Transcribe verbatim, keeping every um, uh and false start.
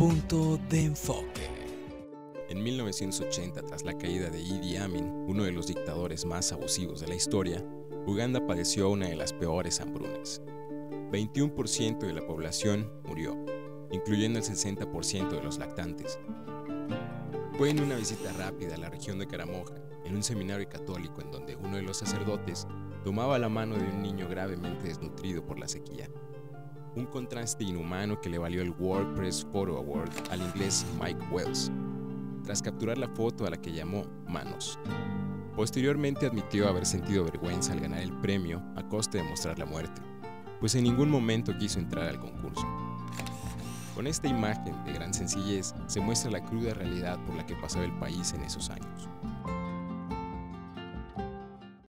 Punto de enfoque. En mil novecientos ochenta, tras la caída de Idi Amin, uno de los dictadores más abusivos de la historia, Uganda padeció una de las peores hambrunas. veintiuno por ciento de la población murió, incluyendo el sesenta por ciento de los lactantes. Fue en una visita rápida a la región de Karamoja, en un seminario católico en donde uno de los sacerdotes tomaba la mano de un niño gravemente desnutrido por la sequía. Un contraste inhumano que le valió el World Press Photo Award al inglés Mike Wells, tras capturar la foto a la que llamó Manos. Posteriormente admitió haber sentido vergüenza al ganar el premio a costa de mostrar la muerte, pues en ningún momento quiso entrar al concurso. Con esta imagen de gran sencillez se muestra la cruda realidad por la que pasó el país en esos años.